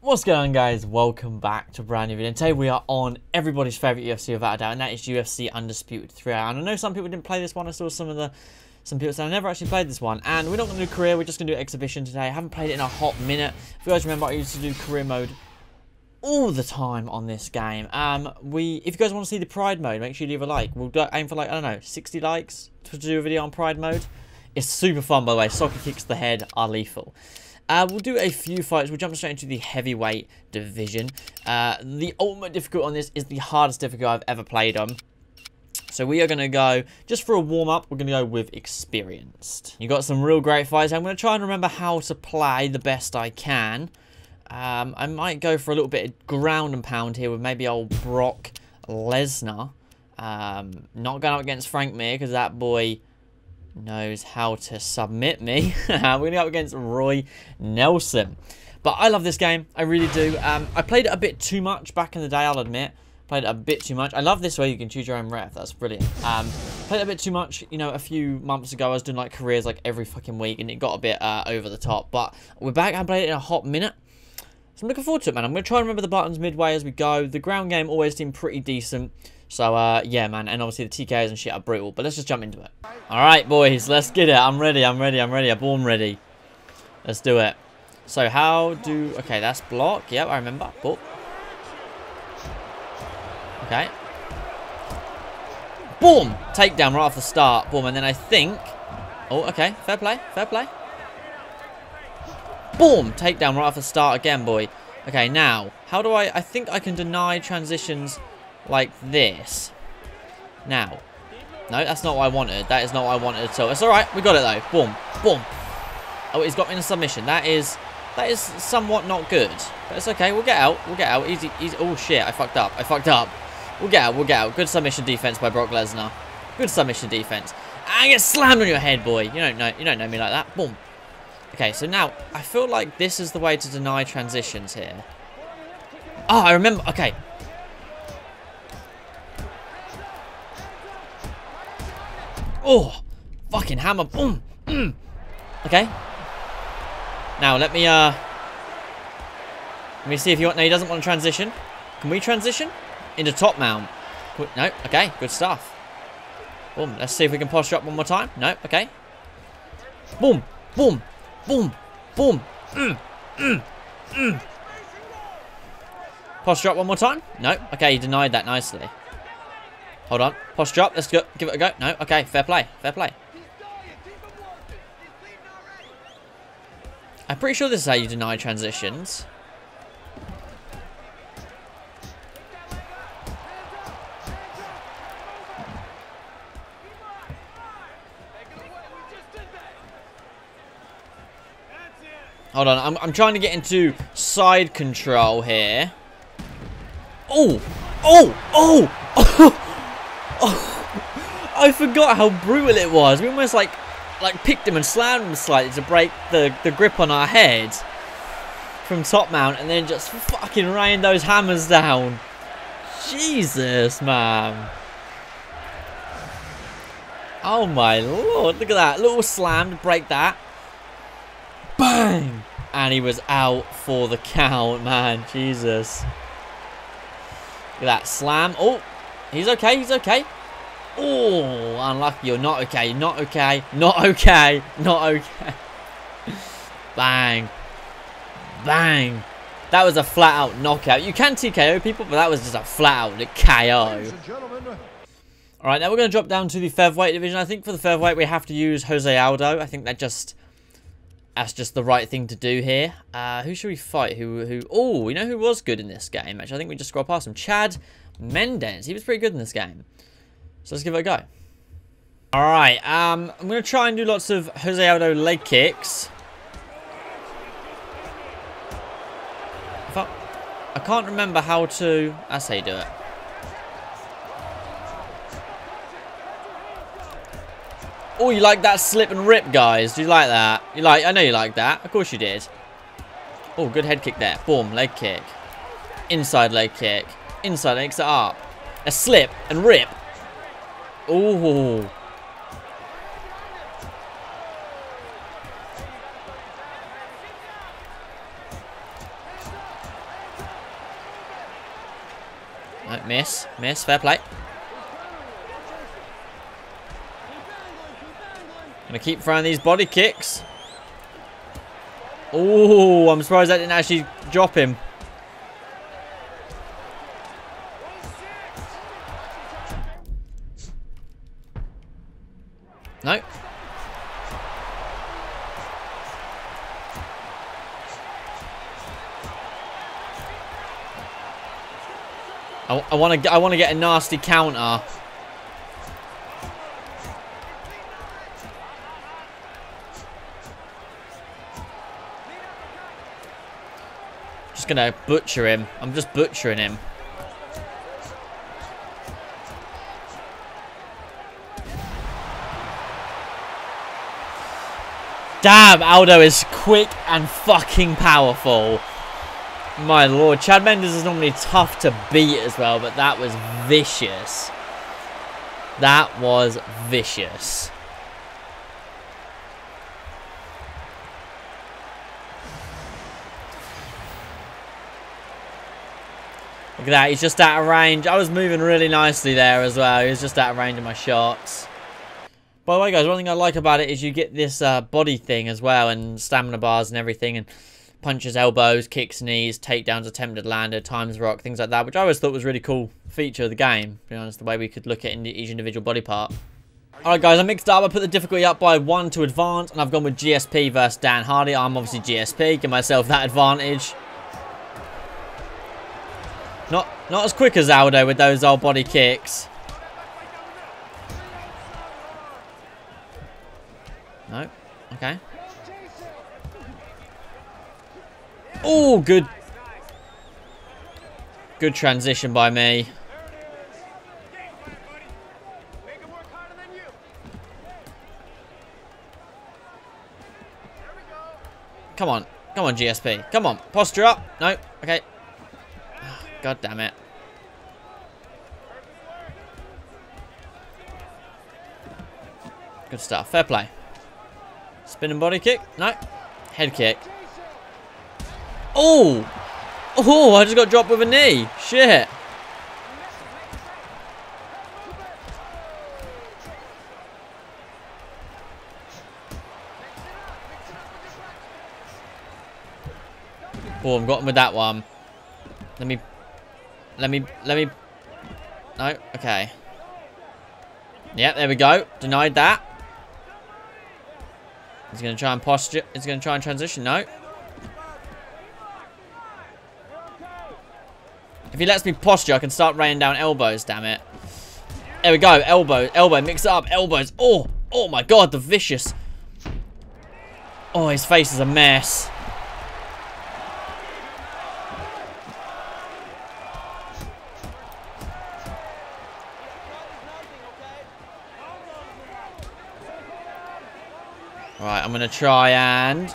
What's going on, guys? Welcome back to a brand new video. And today we are on everybody's favourite UFC without a doubt, and that is UFC Undisputed 3. And I know some people didn't play this one. I saw some people said I never actually played this one. And we're not going to do career, we're just going to do exhibition today. I haven't played it in a hot minute. If you guys remember, I used to do career mode all the time on this game. If you guys want to see the pride mode, make sure you leave a like. We'll aim for, like, I don't know, 60 likes to do a video on pride mode. It's super fun, by the way. Soccer kicks to the head are lethal. We'll do a few fights. We'll jump straight into the heavyweight division. The ultimate difficult on this is the hardest difficult I've ever played on. So we are going to go, just for a warm-up, we're going to go with experienced. You got some real great fights. I'm going to try and remember how to play the best I can. I might go for a little bit of ground and pound here with maybe old Brock Lesnar. Not going up against Frank Mir because that boy knows how to submit me. We're going to go up against Roy Nelson. But I love this game. I really do. I played it a bit too much back in the day, I'll admit. Played it a bit too much. I love this way you can choose your own ref. That's brilliant. Played it a bit too much. You know, a few months ago, I was doing, like, careers, like, every fucking week. And it got a bit over the top. But we're back. I played it in a hot minute. So I'm looking forward to it, man. I'm going to try and remember the buttons midway as we go. The ground game always seemed pretty decent. So, yeah, man, and obviously the TKs and shit are brutal, but let's just jump into it. All right, boys, let's get it. I'm ready. I'm born ready. Let's do it. So how do... Okay, that's block. Yep, I remember. Boop. Okay. Boom! Takedown right off the start. Boom, and then I think... Oh, okay, fair play. Boom! Takedown right off the start again, boy. Okay, now, how do I... think I can deny transitions... like this. Now. No, that's not what I wanted. That is not what I wanted at all. It's alright. We got it, though. Boom. Boom. Oh, he's got me in a submission. That is somewhat not good. But it's okay. We'll get out. Easy. Oh, shit. I fucked up. We'll get out. Good submission defense by Brock Lesnar. Good submission defense. I get slammed on your head, boy. You don't know me like that. Boom. Okay, so now, I feel like this is the way to deny transitions here. Oh, I remember. Okay. Oh, fucking hammer. Boom. Okay. Now, let me see if you want... No, he doesn't want to transition. Can we transition? Into top mount. No. Okay. Good stuff. Boom. Let's see if we can posture up one more time. No. Okay. Boom. Boom. Boom. Boom. Posture up one more time. No. Okay. He denied that nicely. Hold on. Posture up. Let's go. Give it a go. No. Okay. Fair play. I'm pretty sure this is how you deny transitions. Hold on. I'm trying to get into side control here. Oh! Oh, I forgot how brutal it was. We almost like picked him and slammed him slightly to break the grip on our head from top mount, and then just fucking rained those hammers down. Jesus, man. Oh my lord, look at that. Little slam to break that. Bang! And he was out for the count, man. Jesus. Look at that slam. Oh. He's okay. Oh, unlucky. You're not okay. Bang. That was a flat-out knockout. You can TKO people, but that was just a flat-out KO. All right, now we're going to drop down to the featherweight division. I think for the featherweight, we have to use Jose Aldo. I think that's just the right thing to do here. Who should we fight? Who? Oh, we know who was good in this game, actually. I think we just scroll past him. Chad Mendes. He was pretty good in this game. So let's give it a go. Alright, I'm going to try and do lots of Jose Aldo leg kicks. I can't remember how to... That's how you do it. Oh, you like that slip and rip, guys. Do you like that? I know you like that. Of course you did. Oh, good head kick there. Boom, leg kick. Inside leg kick. Inside legs are up. A slip and rip. Ooh. No, miss. Miss. Fair play. Gonna keep throwing these body kicks. Oh, I'm surprised that didn't actually drop him. No. I want to get a nasty counter. Just gonna butcher him. I'm just butchering him. Damn, Aldo is quick and fucking powerful. My lord, Chad Mendes is normally tough to beat as well, but that was vicious. That was vicious. Look at that, he's just out of range. I was moving really nicely there as well. He was just out of range of my shots. By the way, guys, one thing I like about it is you get this body thing as well, and stamina bars and everything, and punches, elbows, kicks, knees, takedowns, attempted lander, times rock, things like that, which I always thought was a really cool feature of the game, to be honest, the way we could look at each individual body part. Alright guys, I mixed up, I put the difficulty up by 1 to advance, and I've gone with GSP versus Dan Hardy. I'm obviously GSP, give myself that advantage. Not as quick as Aldo with those old body kicks. No, okay. Oh, good. Good transition by me. Come on. Come on, GSP. Come on. Posture up. No. Okay. Oh, God damn it. Good stuff. Fair play. Spinning body kick. No. Head kick. Oh! Oh, I just got dropped with a knee. Shit. Boom, got him with that one. Let me. No, okay. Yeah, there we go. Denied that. He's gonna try and posture. He's gonna try and transition. No. If he lets me posture, I can start raining down elbows, damn it. There we go, elbow, elbow, mix it up, elbows. Oh, oh my God, the vicious. Oh, his face is a mess. Right, I'm gonna try and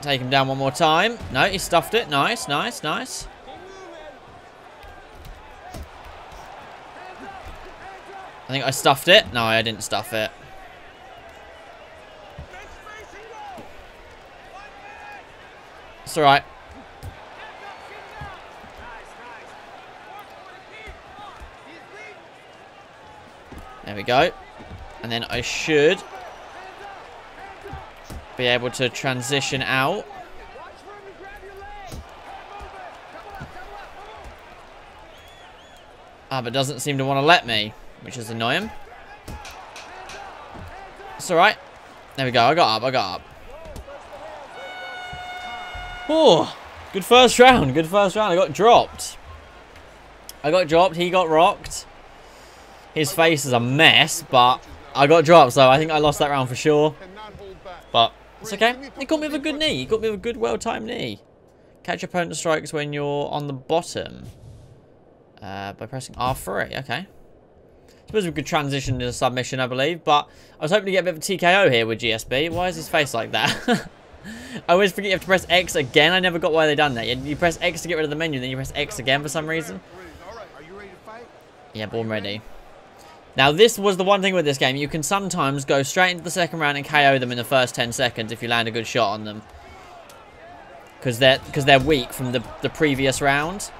take him down one more time. No, he stuffed it, nice, nice, nice. I think I stuffed it. No, I didn't stuff it. It's alright. There we go. And then I should be able to transition out. Ah, but doesn't seem to want to let me. Which is annoying. It's alright. There we go. I got up. Oh, good first round. Good first round. I got dropped. He got rocked. His face is a mess, but I got dropped, so I think I lost that round for sure. But it's okay. He caught me with a good knee. He caught me with a good, well-timed knee. Catch opponent strikes when you're on the bottom. By pressing R3. Okay. I suppose we could transition to a submission, I believe, but I was hoping to get a bit of a TKO here with GSP. Why is his face like that? I always forget you have to press X again. I never got why they done that. You press X to get rid of the menu, then you press X again for some reason. Yeah, born ready. Now, this was the one thing with this game. You can sometimes go straight into the second round and KO them in the first 10 seconds if you land a good shot on them. Because they're weak from the previous round.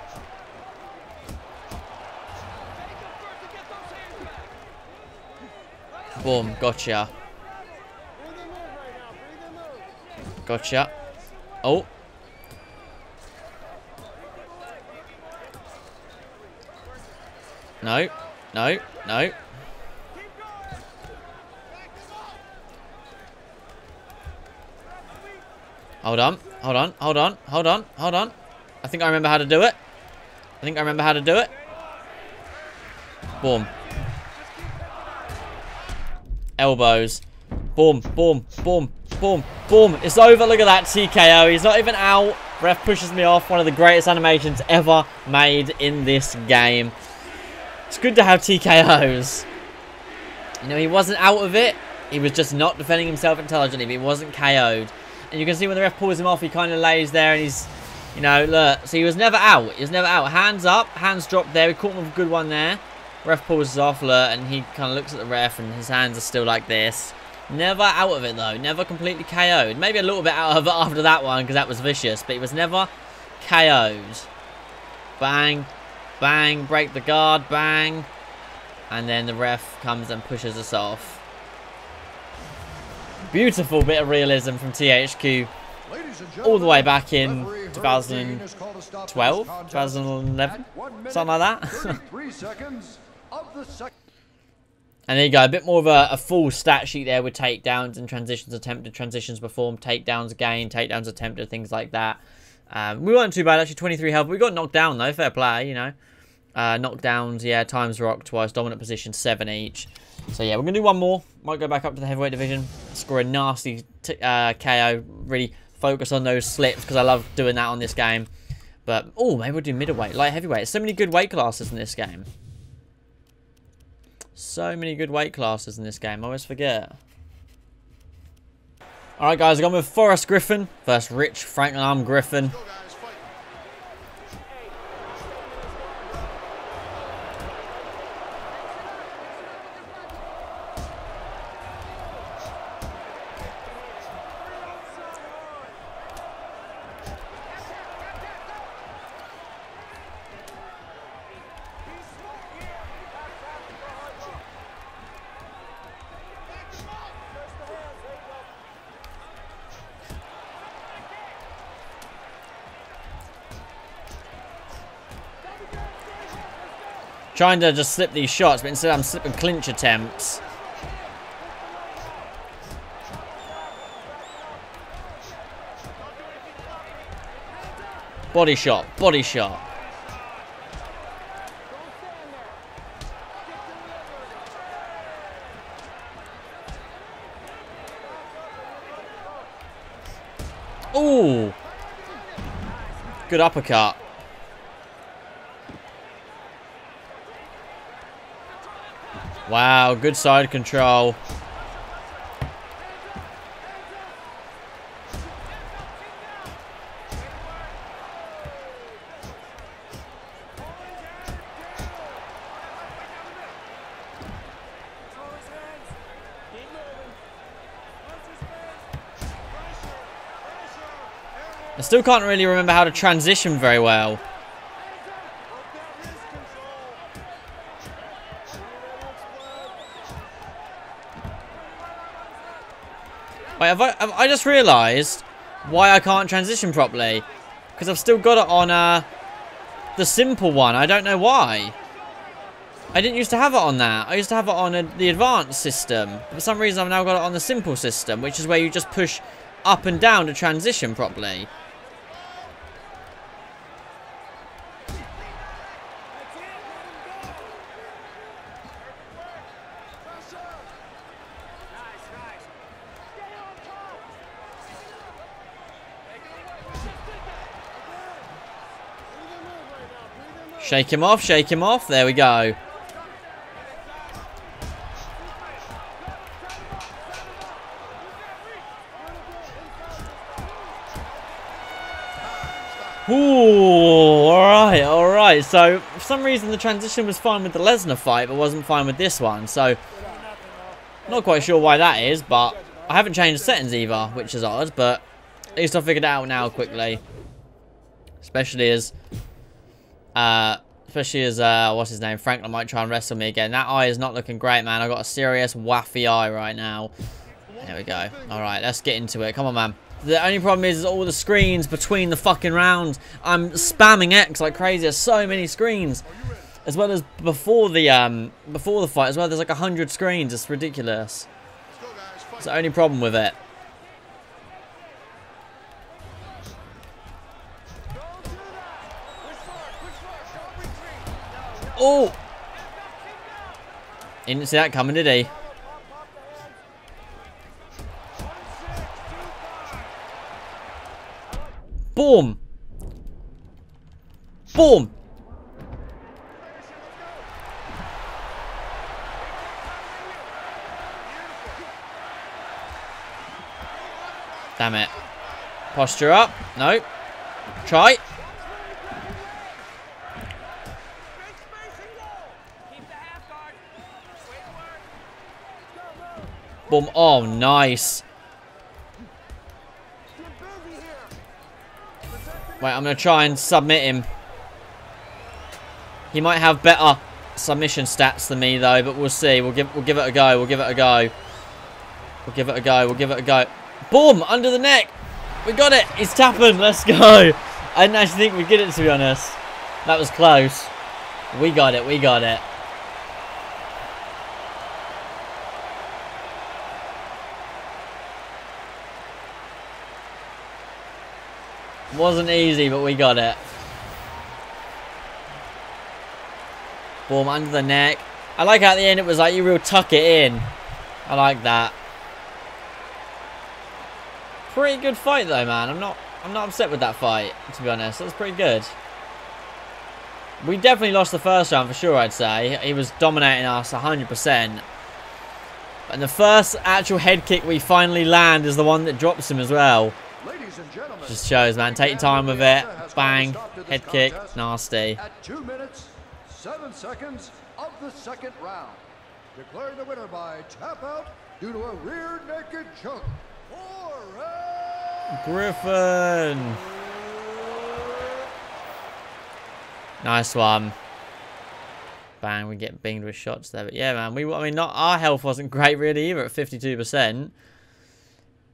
Boom, gotcha. Gotcha. Oh. No, no, no. Hold on, hold on, hold on, hold on, hold on. I think I remember how to do it. I think I remember how to do it. Boom. Elbows. Boom, boom, boom, boom, boom. It's over. Look at that TKO. He's not even out. Ref pushes me off. One of the greatest animations ever made in this game. It's good to have TKOs. You know, he wasn't out of it. He was just not defending himself intelligently, but he wasn't KO'd. And you can see when the ref pulls him off, he kind of lays there and he's, you know, look. So he was never out. He was never out. Hands up. Hands dropped there. We caught him with a good one there. Ref pulls us off, look, and he kind of looks at the ref and his hands are still like this. Never out of it, though. Never completely KO'd. Maybe a little bit out of it after that one because that was vicious, but he was never KO'd. Bang. Bang, break the guard, bang. And then the ref comes and pushes us off. Beautiful bit of realism from THQ. All the way back in 2012, 2011, something like that. And there you go, a bit more of a full stat sheet there with takedowns and transitions attempted, transitions performed, takedowns again, takedowns attempted, things like that. We weren't too bad, actually, 23 health. We got knocked down, though. Fair play, you know. Knockdowns, yeah, times rock twice. Dominant position, 7 each. So, yeah, we're going to do one more. Might go back up to the heavyweight division. Score a nasty KO. Really focus on those slips because I love doing that on this game. But, oh, maybe we'll do middleweight, light heavyweight. So many good weight classes in this game. So many good weight classes in this game. I always forget. Alright guys, I've gone with Forrest Griffin versus Rich Franklin. I'm Griffin. Trying to just slip these shots, but instead I'm slipping clinch attempts. Body shot, body shot. Ooh! Good uppercut. Wow, good side control. I still can't really remember how to transition very well. I just realised why I can't transition properly. Because I've still got it on the simple one. I don't know why. I didn't used to have it on that. I used to have it on the advanced system. For some reason, I've now got it on the simple system, which is where you just push up and down to transition properly. Shake him off, shake him off. There we go. Ooh, alright, alright. So, for some reason, the transition was fine with the Lesnar fight, but wasn't fine with this one. So, not quite sure why that is, but I haven't changed settings either, which is odd, but at least I figured it out now quickly. Especially as Especially as, what's his name? Franklin might try and wrestle me again. That eye is not looking great, man. I've got a serious waffy eye right now. There we go. All right, let's get into it. Come on, man. The only problem is all the screens between the fucking rounds. I'm spamming X like crazy. There's so many screens. As well as before the fight as well, there's like 100 screens. It's ridiculous. It's the only problem with it. Oh! He didn't see that coming, did he? Boom! Boom! Damn it. Posture up. No. Try. Boom. Oh, nice. Wait, I'm going to try and submit him. He might have better submission stats than me, though, but we'll see. We'll give it a go. We'll give it a go. We'll give it a go. We'll give it a go. Boom! Under the neck. We got it. It's tapping. Let's go. I didn't actually think we'd get it, to be honest. That was close. We got it. We got it. Wasn't easy, but we got it. Boom, under the neck. I like how at the end it was like, you real tuck it in. I like that. Pretty good fight though, man. I'm not upset with that fight, to be honest. That was pretty good. We definitely lost the first round for sure, I'd say. He was dominating us 100%. And the first actual head kick we finally land is the one that drops him as well. Just shows, man. Take your time with it. Bang. Head kick. Nasty. At 2 minutes, 7 seconds of the second round, declared the winner by tap out due to a rear naked choke, Forrest Griffin. Nice one. Bang. We get binged with shots there, but yeah, man. Our health wasn't great really either at 52%.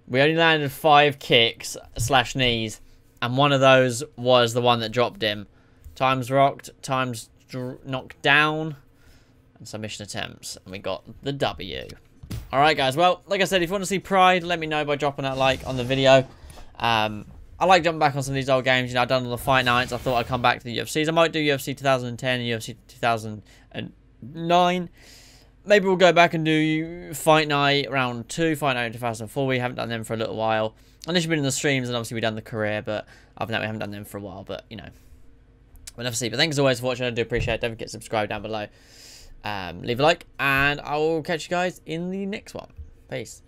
We only landed 5 kicks / knees, and one of those was the one that dropped him. Times rocked, times knocked down, and submission attempts, and we got the W. All right, guys. Well, like I said, if you want to see Pride, let me know by dropping that like on the video. I like jumping back on some of these old games. You know, I've done all the fight nights. I thought I'd come back to the UFCs. I might do UFC 2010 and UFC 2009. Maybe we'll go back and do Fight Night Round 2, Fight Night 2004. We haven't done them for a little while. Unless you've been in the streams, and obviously we've done the career, but other than that, we haven't done them for a while. But, you know, we'll never see. But thanks as always for watching. I do appreciate it. Don't forget to subscribe down below. Leave a like, and I will catch you guys in the next one. Peace.